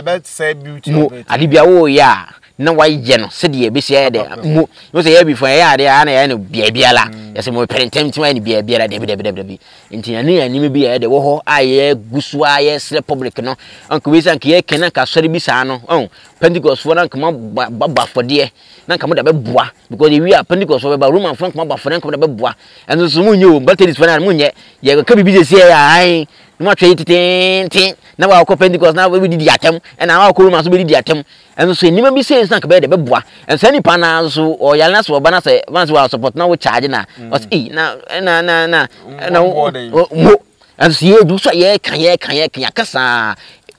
bed, say beauty. No, I did be a yeah. na why jeno said ye be say there mo no say before ya there na ya no bia bia la ya say mo perentem tim na bia bia la de nti ya ne anime bia de wo ho aye gusu aye sele public no anko we say anko ye kenan ka sori bi sa no oh Pentecost for anko ma baba for there na anko mo da be boa because we are Pentecost for baba Roman frank ma baba for anko da be boa and so mo nyo but this for na mo nye ye ka bibi say ya no try tin na wa ko Pentecost na we di atem and na wa ko Roman so be di atem and so nima bi say na ka be de be boa and so ni pana so o yalna so bana say once we support na we charge na was e na mo and so you do so ye kan akasa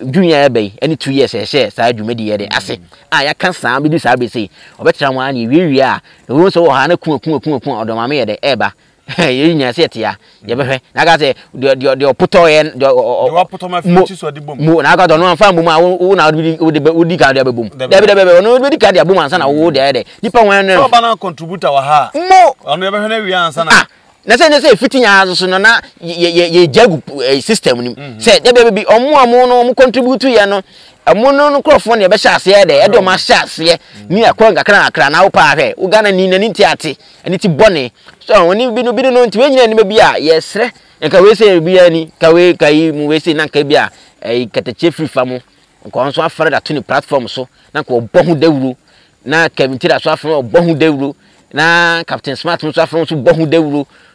junior bay any 2 years e share say dwumedi ye de ase ah ya kan sa me do say be say obetra wan ye wiwi a no so ha na kun odomame ye de eba you nya set ya ye be hwe na ga say the puto yen the puto ma finish so the boom mo na ga do no fa boom a wo na odi ka dia boom de no odi ka dia boom ansa na wo de nipa wan no ba na contributor wa ha mo ono ye be hwe na wi ansa na na say fitting as so na ye jagu system ni say de be omo no mo contribute ye no amuno no crofo na ye be sha ase ye de e do ma sha ase ni akwa ngakra na wo pa hwe wo gana ni nani ti ate ani ti bone so oni bi no nti we nyina ni be a ye sre nka we say bi ani ka we kai mu we say na nka bi a e katache free fa mu nko so afare da to ni platform so na ko bo hu dawuru na Kevin Tira so afare bo hu dawuru na Captain Smart so afare so bo hu dawuru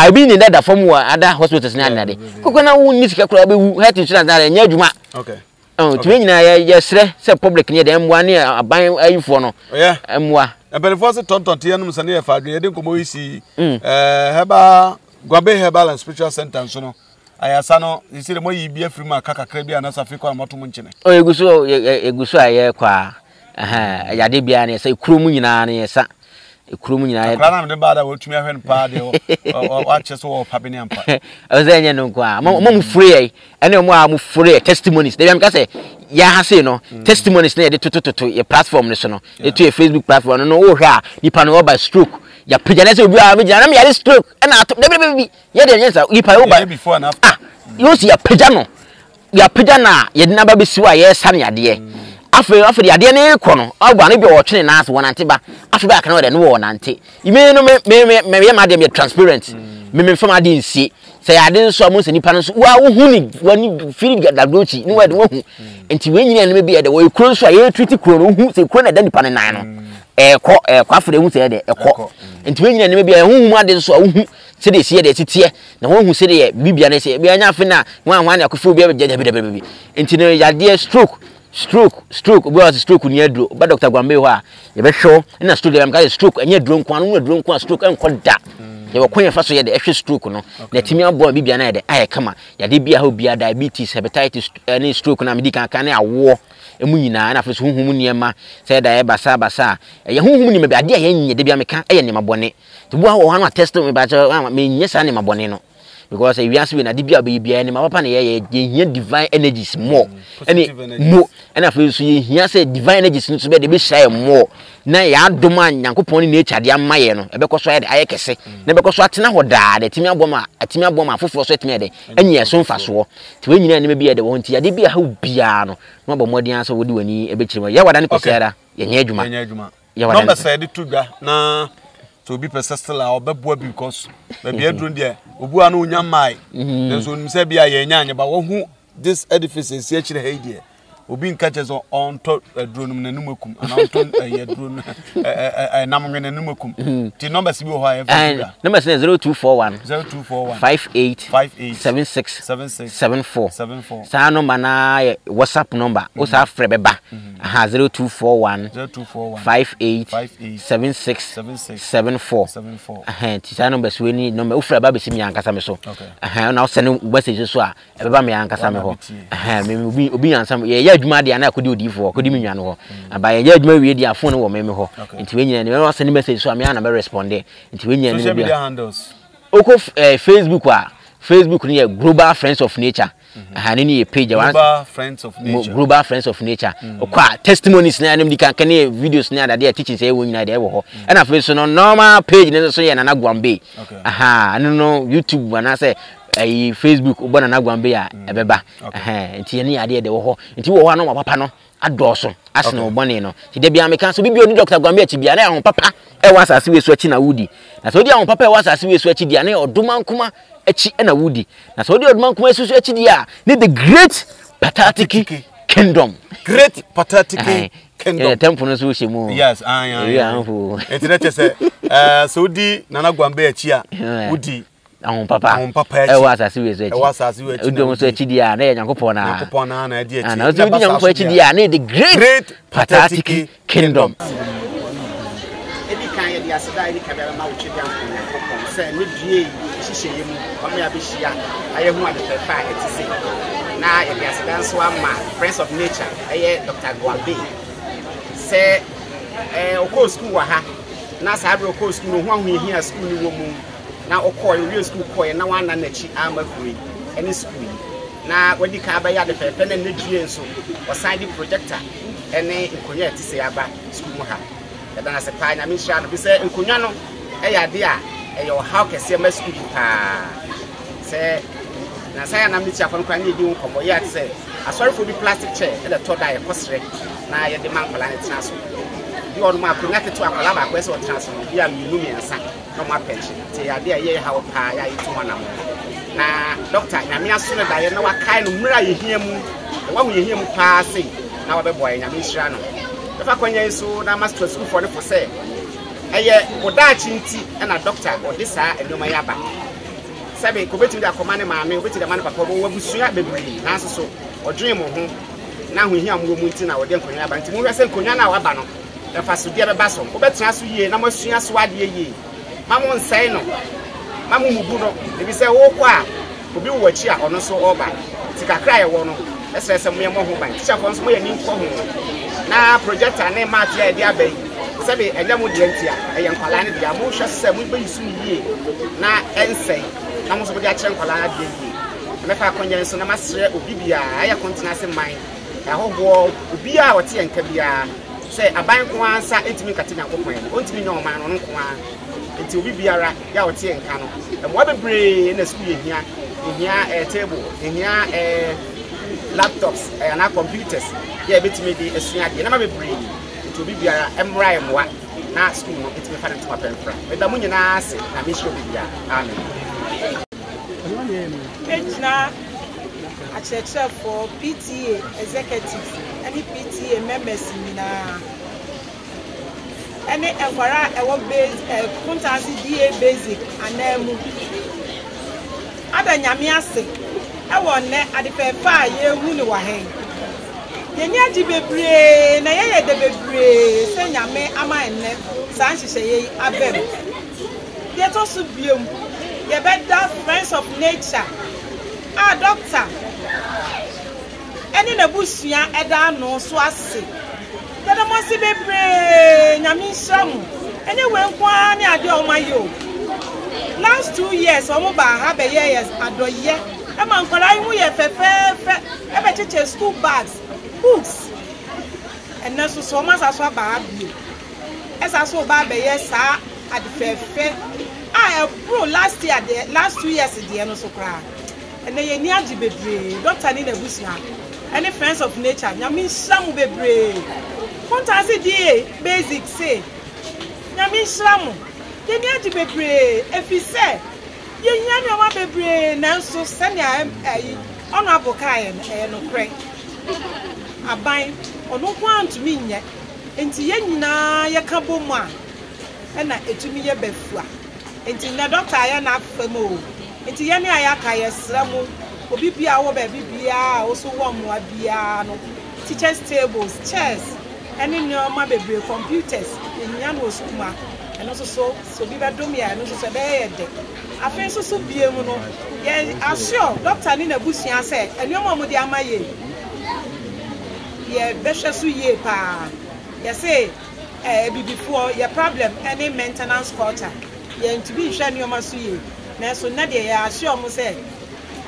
I been in that form where other hospitals na na dey kokona wo nisika kura be wu health insurance na nya adwuma okay oh twin na ye sere se public ne dem wa ne aban ayifo no emwa e before se tonton tie no se ne fa adwe ye de komo isi heba Guanbay Herbal and Spiritual Center so no ayasa no isi de moyi bia free ma kakakra bia na safiko amato mu nchine o egusu aye kwa aha ya de bia ne se kuro mu nyina ne yesa Cranam the Bada will to me a party or watch us all happy and part. I was any no qua. Mom free, and no more free testimonies. They am Cassie. Yahasino, testimonies near the to your platform, national, the to your Facebook platform, and no hair, you pan over by stroke. Your prejudice will be a stroke, and I took never be yet an answer. If I over before enough, you see a pajano. Your pajana, you'd never be sure, yes, honey, dear. After the idea, no corner, I want to be watching and ask one antiba. After back, another one auntie. You may no may madam be transparent. Maybe from I didn't see. Say I didn't saw most any panels. Wow, when you feel get that roachy, no, I don't. And to win and maybe at the way close, I hear treaty crow who say corner than the pananano. A cock, a coffee, who said a cock. And to win and maybe a whom I didn't saw who said this here, they sit here. The one who said it, Bibian, say, we are nothing now. One, I could feel very dead, baby. And to know your dear stroke. Stroke, was stroke near drew, but Dr. Guanbay wa, you be sure, and a studio am got stroke, and you drunk one stroke and called that. They were quite fast, you had the extra stroke, no. The Timmy boy be another, I come, ya did be a hobby, diabetes, hepatitis, any stroke, and American can a war, a munina, and I was whom near ma, said I basa, a young woman may be a dear, and you be a mechanic, and my bonnet. The war one was tested me by yes, and my bonnet. Because if you ask me, I did be any my papa, divine energies more. And I feel so you say divine energies need to be share more. Now, I do man, Yankopon nature, the Amayano, a because I can say, never because what now died, a Timia Bomber, for set me, and yes, so fast war. To any enemy be at the one, I did be a whole piano. No more the answer would do any a bit. Yawadan Cosera, Yanejuma, Yawana said to Gana. So be persistent or be boy because maybe I don't dare. Obu anu nyamai. Then so we say be a yenyanya, but who this edifice is actually here. Obi catches on top drone nenumakum and on top drone namang nenumakum. The number is below here. Number is 0241 58 76 74. Sa number na WhatsApp number. Osa frebeba. 0241 58 76 74. Sa number is we ni number. Ufreba be si mi angkasa meso. Now send message so a beba mi angkasa meho. Mi obi ansam ye. Jumadi and I could do D4, could be no, and by a judgment we are phone or memo. Into any message, so I may respond. Into any handles. Oko Facebook wa Facebook ni Global Friends of Nature. Hanini page Global Friends of Nature. Global Friends of Nature. Okwa testimonies na anim dika kan videos na that they teaching say won nyina dey wo ho. And after so no normal page na so Nana Guanbay. Aha, no YouTube na say Facebook obo Nana Guanbay a ebeba. Aha, nti ene ade dey wo ho. Nti wo ho na papa no adoso asina obo ne no. Ti dey bia me kan so bibio ni Dr. Guanbay achi bia na papa e wasase we so achi na wudi. Na so dey on papa e wasase we so achi dia na oduma nkoma echi na wudi na so dey odman kuma esusu echi dia ni the great patatiki kingdom great patatiki kingdom tempo no so shemu yes anfo internet say so di Nana Guanbay echi a wudi ahon papa echi e wasase we echi udom so echi dia na yankopon na na di echi na so di yankopon echi dia na the great patatiki kingdom Now, if you dance one man, Friends of Nature, Dr. Guanbay, say, Oko school, now Sabro school, one we hear school woman, now Oko, real school boy, now one and a cheap armor free, any school. Now, when the Cabaya, the Pen and Nigerian so, or sign the projector, and they inquire to say about school. And then I said, I mean, shall we say, Uncunano, dear. Your how can say mess with say Nasaya Namicha from Cranny Dune or Yat say, I sorry for the plastic chair and a total apostle. Now you demand for land transfer. You are my connected to a Palama West or transfer, you are Lumian Sack, no my pension. Say, I dare how I eat one hour. Now, Doctor, I mean, as soon as I know what kind of mirror you hear, the one you hear passing. Now, the boy, I mean, Shano. If I can hear so, I must school for the for sale. And a doctor or this and no mayaba. Sabi coveting the command mammy with the man of a so or dream of home. Now we hear Mutin our damn Konya Bank, Murasan Kunyana Abano, the Fasudia Basso, Obetrasu ye, Namosia Swadi ye. Mamon Sino, Mamu Mubuno, if you say, oh, qua, who be watchia or not so over. Take a cry, one of us, some mere moment, teacher wants me a name for home. Now, projector name Martia, dear baby. Sabi and Lamu Dentia, a young Palani, the Amusha said, we will soon ye. Now, and say, I must be a chunk of Lana Dengi. And if I can, so I must share Ubibia, I have continuous in mind. The whole world will be our tea and cabia. Say, a bank one, sat into me, Katina, open, won't be no man on one. Until we be a rat, your tea and canoe. And what a brain in the school here, in here a table, in here a laptops, and our computers. Yeah, bit me a snack, and I'm a brain. To be and what now school it's my to my but the moon I be sure I check for PTA executives, any PTA members in any DA basic and other Nyamiasi. I want at the fair Yenya di bebre na yeye de bebre se nyame ama enne san hiheye abem ye to su biom ye beda Friends of Nature ah doctor eni na busua eda no so ase de na mosi bebre nyame nsam enye wenkwa ni ade o mayo last 2 years omo ba ha be years adoye e ma nkora ihu ye fefefe e be cheche school bags books and now so much as well by as I saw by yes at the fair I bro last year the last 2 years the end so cry and they near the baby doctor need a bush now any Friends of Nature I mean some baby fantasy the basic say I mean some they near the baby if you say you hear me one baby now so send your honorable kind and no crank a bind or no one to mean yet, and Tienna Yakaboma, and it to me a befla, and Tina Doctor Iana Femo, and Tiana Yakaya Slamo, Obibia, Obibia, also one more piano, teachers' tables, chairs, and in your mother computers, in Yano Suma, and also so Biba Domia, and also Sabay. I feel so beautiful. Yes, I'm sure Doctor Nina Bussian said, and your mama, dear Maye. Yeah, better so ye pa. You say, before your problem, any maintenance quarter. Yeah, to be shiny on my suit. Nesu na de ya ashe omo se.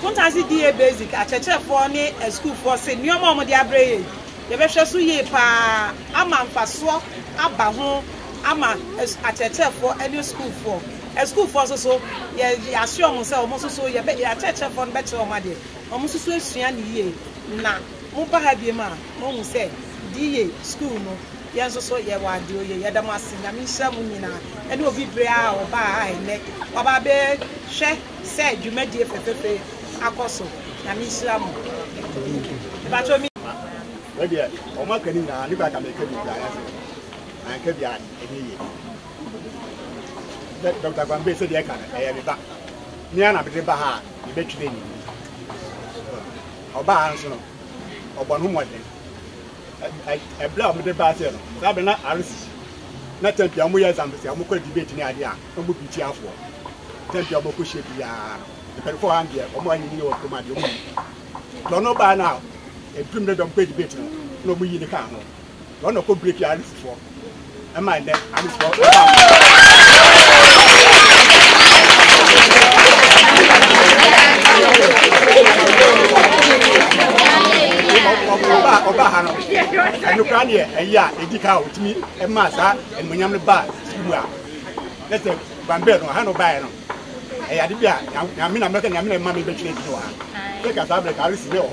Kuntasi DA basic acheche for ni school for se ni omo omo de abreye. Ye be hwe so ye pa amamfaso aba ho ama acheche for any school for. School for so ye ashe omo se omo so ye be acheche for be che omo de. Omo so esua ni ye na mo ba ha bi ma mo hu se DA school no Yanzo so ye wa di oye ye da mo asinya mi hya mu nyina ene obi brea oba ha ene oba be hwe se dwumadie fefefe akoso na mi hya mu ba to mi ba dia o ma kani na ni ba ka me ka bi bra ya na ka bi ani ene ye Dr. Guanbay se dia kana e ye bi ba ni ana bi ba ha ni be twene ni oba ha nso no oba no mo de I blow the battle. Sabina Alice. Not tell your moyers and the Amoco debate in idea, and would be cheerful. Tell your Moco ship yard, the performance here, or more in your command. Don't know by now. A primitive don't pay debate, no be in the car. Don't know complete Alice for. And my name, Alice for. And you can hear a yard, a dick out to me, a master, and when I'm the bar, you are. Let's say, Bambino, Hano Bayon. I mean, I'm making a million money between you. Look at that, I receive your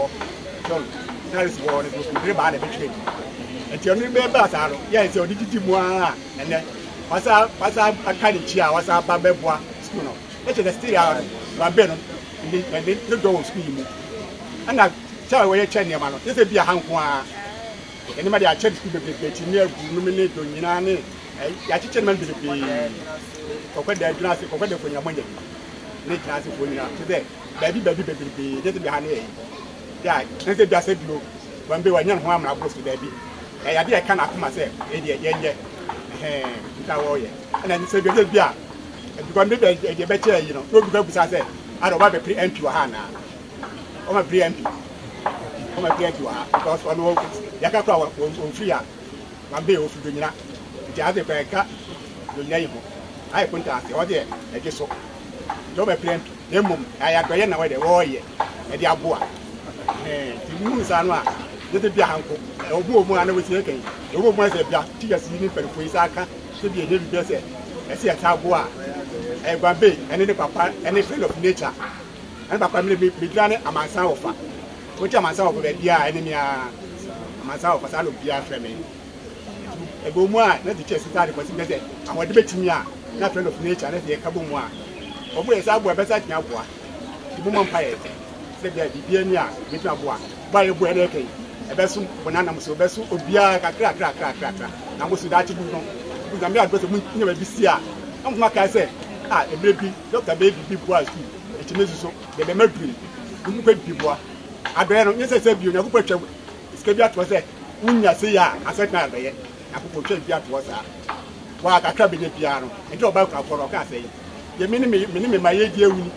Paris war is very bad at between. And your new members are, yes, your dignity, and then what's up, a kind of chair, what's up, Babebois, Spooner. Let's just stay out, Bambino, and then the door scream. And I tell me, this is a Hanqua. Anybody I checked to be near Luminate to Yinani, I teach them to be open their glasses for your money. Late classes for you today. Baby, this is behind me. Yeah, this is just a look. When we were young, I'm not supposed to be. I can't ask myself, and then say, yeah, and you can be a better, you know, I don't want to preempt your hand. I'm a preempt. Because one of Yakaka was free. One day of Dunia, the other Banka, the name. I couldn't ask the order, I guess so. Don't apprehend the moon. I have been away the warrior at the Abua. The moon is unwise. Little Bianco, the woman was looking. The woman said, "Tears in for Fusaka should be a little blessed." I see a Tabua, a Guanbay, and any papa, any friend of nature. And Papa may be granted a myself. Which I myself with a dear enemy myself as I look dear family. A good one, not the chest is out of what's in the day. I want to bet me out, not friend of nature, not the Cabuma. Or where's our boy beside Nabua? The woman fired. Said that the dear Nia, with Nabua, by a boy, a vessel, banana, so vessel, or beer, crack. I was that you know, because I'm not going to never be see. I'm like I said, ah, a baby, Dr. Baby, people are too. It's a message, they're mercury. You great people. I don't necessarily you never put your scabiat was there. When you see, I said, now they have to put your fiat was that. While I crab in the piano and draw back for a cafe. The minimum my 8 year old,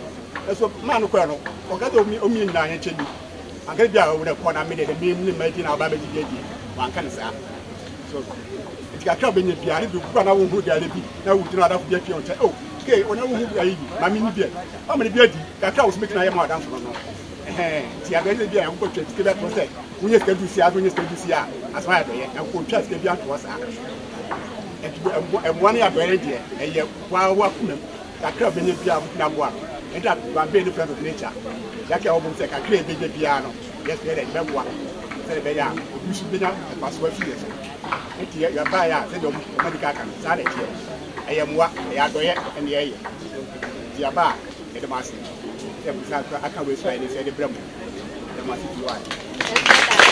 that's what Manu Colonel, or got me only 9 and 10. I get there with a corner minute and being making our baby. One can say. So it's got crab in the piano to run out of good identity. Now we do not have to get you. Oh, okay, on a woman, I mean, how many beauty that I was making I am out of now. Si a gagné bien, on peut te dire que c'est. Oui, est-ce que tu sais, oui, est-ce que tu sais, à ce moment-là, on peut te dire que c'est. Et moi, il y a bien dit, et il y a un peu de temps, la crève est bien avec la voix. Et là, tu vas bien de faire de nature. Là, tu as un peu de temps, la crève est bien, il y a bien de voix. C'est bien, je suis bien, je passe au fil. Et il y a pas, c'est donc, on va dire que ça, c'est. Et moi, il y a bien, et il y a. Il y a pas, et de masse. I can't wait for it. It's a problem.